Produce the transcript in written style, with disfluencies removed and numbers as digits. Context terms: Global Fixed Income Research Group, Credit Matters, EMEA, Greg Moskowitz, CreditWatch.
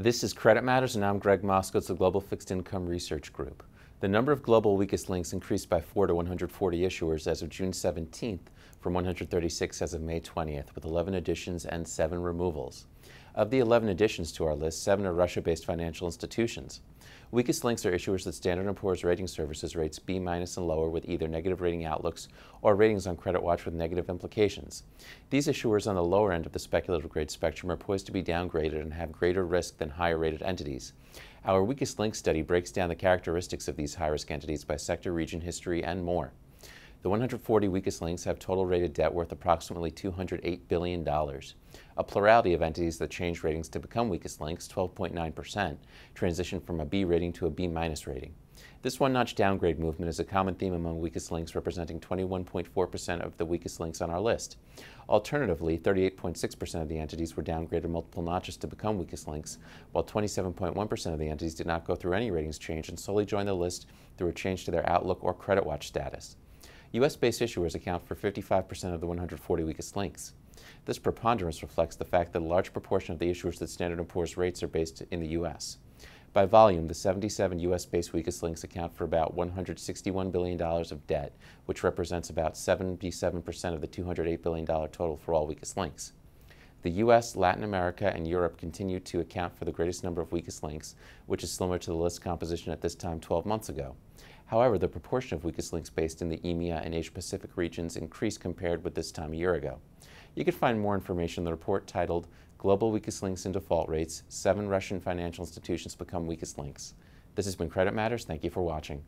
This is Credit Matters, and I'm Greg Moskowitz, the Global Fixed Income Research Group. The number of global weakest links increased by 4 to 140 issuers as of June 17th from 136 as of May 20th, with 11 additions and 7 removals. Of the 11 additions to our list, 7 are Russia-based financial institutions. Weakest links are issuers that Standard & Poor's rating services rates B- and lower, with either negative rating outlooks or ratings on CreditWatch with negative implications. These issuers on the lower end of the speculative grade spectrum are poised to be downgraded and have greater risk than higher-rated entities. Our Weakest Links study breaks down the characteristics of these high-risk entities by sector, region, history, and more. The 140 weakest links have total rated debt worth approximately $208 billion. A plurality of entities that changed ratings to become weakest links, 12.9%, transitioned from a B rating to a B- rating. This one-notch downgrade movement is a common theme among weakest links, representing 21.4% of the weakest links on our list. Alternatively, 38.6% of the entities were downgraded multiple notches to become weakest links, while 27.1% of the entities did not go through any ratings change and solely joined the list through a change to their Outlook or CreditWatch status. U.S.-based issuers account for 55% of the 140 weakest links. This preponderance reflects the fact that a large proportion of the issuers that Standard & Poor's rates are based in the U.S. By volume, the 77 U.S.-based weakest links account for about $161 billion of debt, which represents about 77% of the $208 billion total for all weakest links. The U.S., Latin America, and Europe continue to account for the greatest number of weakest links, which is similar to the list composition at this time 12 months ago. However, the proportion of weakest links based in the EMEA and Asia-Pacific regions increased compared with this time a year ago. You can find more information in the report titled Global Weakest Links and Default Rates, 7 Russian Financial Institutions Become Weakest Links. This has been Credit Matters. Thank you for watching.